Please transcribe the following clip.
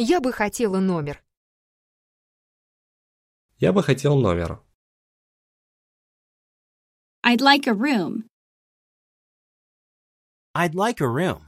Я бы хотела номер. Я бы хотел номер. I'd like a room. I'd like a room.